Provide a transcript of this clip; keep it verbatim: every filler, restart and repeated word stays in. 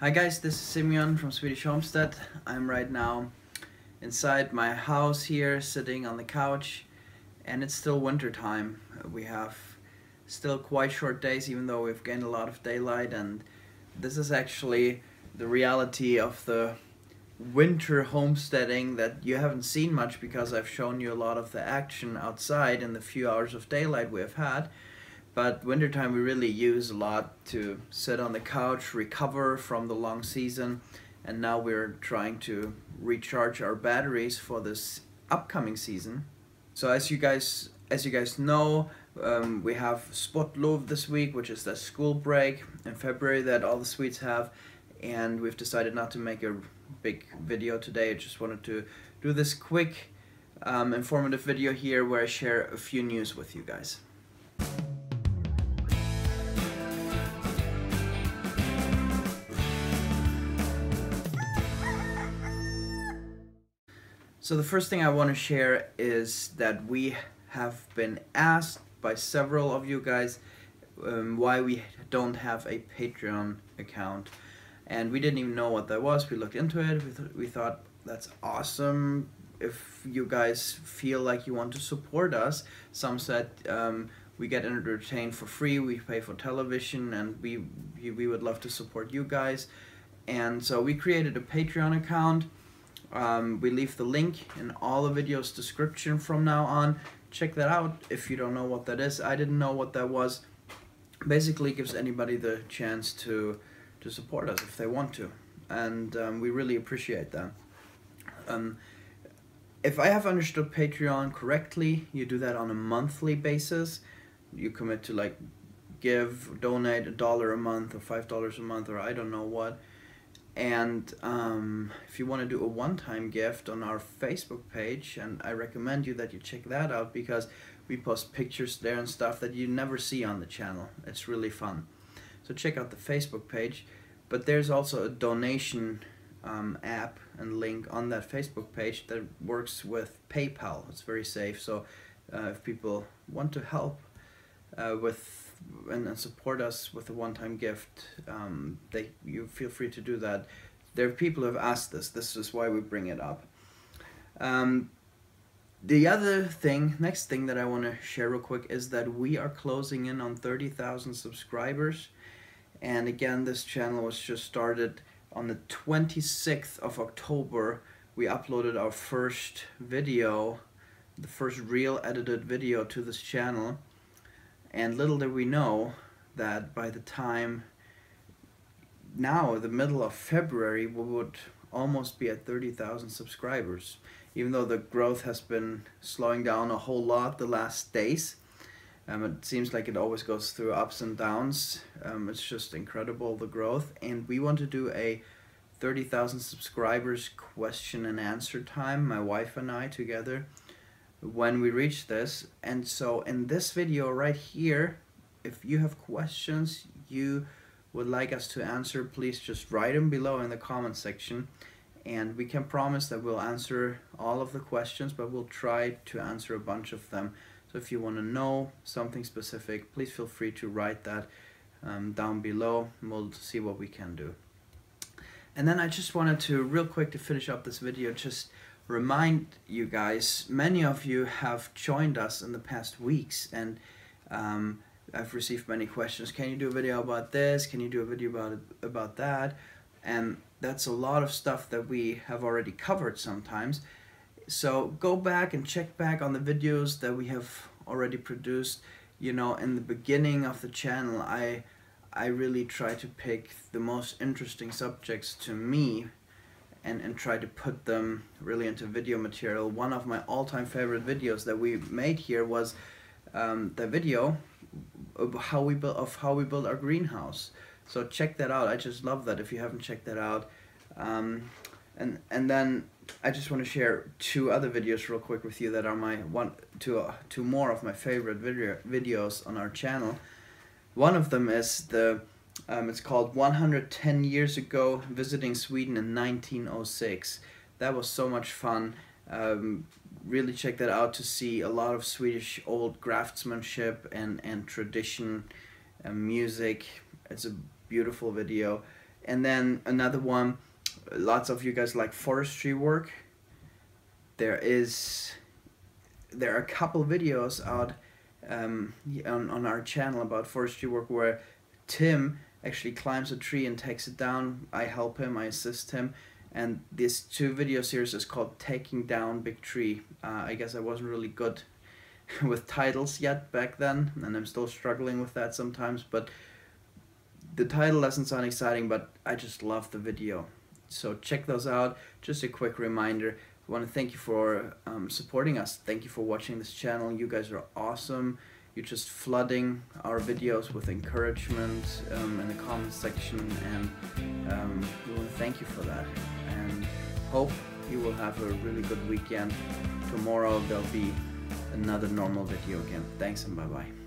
Hi guys, this is Simeon from Swedish Homestead. I'm right now inside my house here, sitting on the couch, and it's still winter time. We have still quite short days, even though we've gained a lot of daylight, and this is actually the reality of the winter homesteading that you haven't seen much because I've shown you a lot of the action outside in the few hours of daylight we have had. But wintertime we really use a lot to sit on the couch, recover from the long season, and now we're trying to recharge our batteries for this upcoming season. So as you guys as you guys know, um, we have Sportlov this week, which is the school break in February that all the Swedes have, and we've decided not to make a big video today. I just wanted to do this quick um, informative video here where I share a few news with you guys. So the first thing I want to share is that we have been asked by several of you guys um, why we don't have a Patreon account, and we didn't even know what that was. We looked into it, we, th we thought that's awesome if you guys feel like you want to support us. Some said um, we get entertained for free, we pay for television, and we, we would love to support you guys. And so we created a Patreon account. Um, we leave the link in all the videos description from now on. Check that out if you don't know what that is. I didn't know what that was. Basically gives anybody the chance to to support us if they want to, and um, we really appreciate that. Um, if I have understood Patreon correctly, you do that on a monthly basis. You commit to like give, donate a dollar a month or five dollars a month or I don't know what. And um, if you want to do a one-time gift on our Facebook page, and I recommend you that you check that out because we post pictures there and stuff that you never see on the channel. It's really fun. So check out the Facebook page. But there's also a donation um, app and link on that Facebook page that works with PayPal. It's very safe. So uh, if people want to help uh, with And, and support us with a one-time gift, um, they you feel free to do that. There are people who have asked this. This is why we bring it up. Um, the other thing, next thing that I want to share real quick is that we are closing in on thirty thousand subscribers. And again, this channel was just started on the twenty-sixth of October. We uploaded our first video, the first real edited video to this channel. And little did we know that by the time now, the middle of February, we would almost be at thirty thousand subscribers. Even though the growth has been slowing down a whole lot the last days, um, it seems like it always goes through ups and downs. Um, it's just incredible, the growth. And we want to do a thirty thousand subscribers question and answer time, my wife and I together, when we reach this. And so in this video right here, if you have questions you would like us to answer, please just write them below in the comment section, and we can promise that we'll answer all of the questions, but we'll try to answer a bunch of them. So if you want to know something specific, please feel free to write that um, down below, and we'll see what we can do. And then I just wanted to real quick to finish up this video, just remind you guys, many of you have joined us in the past weeks, and um, I've received many questions. Can you do a video about this? Can you do a video about it, about that? And that's a lot of stuff that we have already covered sometimes. So go back and check back on the videos that we have already produced. You know, in the beginning of the channel, I, I really try to pick the most interesting subjects to me And, and try to put them really into video material. One of my all-time favorite videos that we made here was um, the video of how we built of how we built our greenhouse. So check that out. I just love that if you haven't checked that out. Um, and and then I just want to share two other videos real quick with you that are my one two uh, two more of my favorite video videos on our channel. One of them is the Um, it's called one hundred ten Years Ago, Visiting Sweden in nineteen oh six. That was so much fun. Um, really check that out to see a lot of Swedish old craftsmanship and, and tradition and music. It's a beautiful video. And then another one, lots of you guys like forestry work. There is, there are a couple videos out um, on, on our channel about forestry work where Tim actually climbs a tree and takes it down. I help him, I assist him. And this two video series is called Taking Down Big Tree. Uh, I guess I wasn't really good with titles yet back then, and I'm still struggling with that sometimes, but the title doesn't sound exciting, but I just love the video. So check those out. Just a quick reminder, I want to thank you for um, supporting us. Thank you for watching this channel. You guys are awesome. You're just flooding our videos with encouragement um, in the comments section, and um, we want to thank you for that, and hope you will have a really good weekend. Tomorrow there'll be another normal video again. Thanks and bye-bye.